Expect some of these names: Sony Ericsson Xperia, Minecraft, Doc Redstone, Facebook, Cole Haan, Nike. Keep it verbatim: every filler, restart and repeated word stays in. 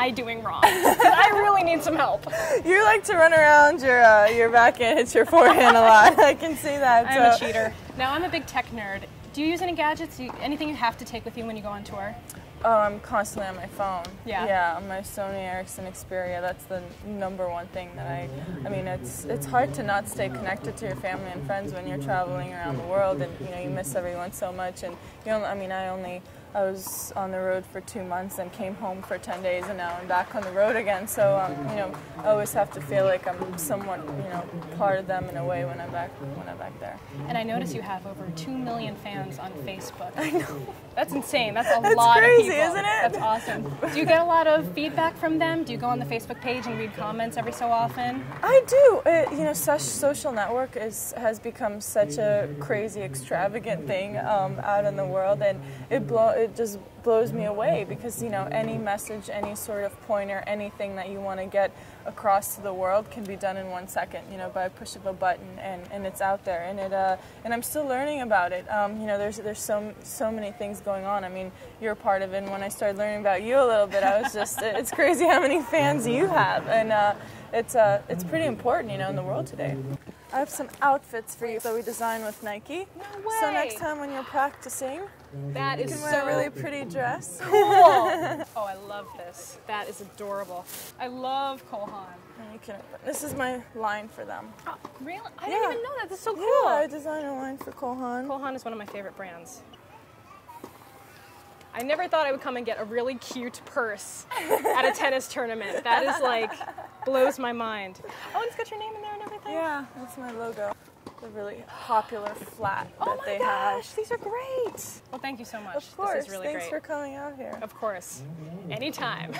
I doing wrong? I really need some help. You like to run around your uh, your back and hit your forehand a lot. I can see that. I'm so. a cheater. Now, I'm a big tech nerd. Do you use any gadgets? You, anything you have to take with you when you go on tour? Oh, I'm constantly on my phone. Yeah. Yeah, my Sony Ericsson Xperia. That's the number one thing that I. I mean, it's it's hard to not stay connected to your family and friends when you're traveling around the world, and you know you miss everyone so much. And you know, I mean, I only I was on the road for two months and came home for ten days, and now I'm back on the road again. So um, you know, I always have to feel like I'm somewhat you know part of them in a way when I'm back when I'm back there. And I notice you have over two million fans on Facebook. I know. That's insane. That's a That's lot crazy. Of people. Isn't it? That's awesome. Do you get a lot of feedback from them? Do you go on the Facebook page and read comments every so often? I do. It, you know, such social network is has become such a crazy, extravagant thing um, out in the world, and it blow it just blows me away because you know any message, any sort of pointer, anything that you want to get across to the world can be done in one second. You know, by a push of a button, and, and it's out there. And it uh, and I'm still learning about it. Um, you know, there's there's so so many things going on. I mean, you're a part of it. And when I started learning about you a little bit, I was just, it's crazy how many fans you have. And uh, it's, uh, it's pretty important, you know, in the world today. I have some outfits for you that we designed with Nike. No way. So next time when you're practicing, that is you can wear so a really pretty dress. Cool. Oh, I love this. That is adorable. I love Cole Haan. You can, this is my line for them. Oh, really? I yeah. didn't even know that. That's so cool. Yeah, I designed a line for Cole Haan. Cole Haan is one of my favorite brands. I never thought I would come and get a really cute purse at a tennis tournament. That is like, blows my mind. Oh, and it's got your name in there and everything? Yeah, that's my logo. The really popular flat that they have. Oh my gosh, these are great. Well, thank you so much. Of course, this is really great. Thanks for coming out here. Of course, anytime.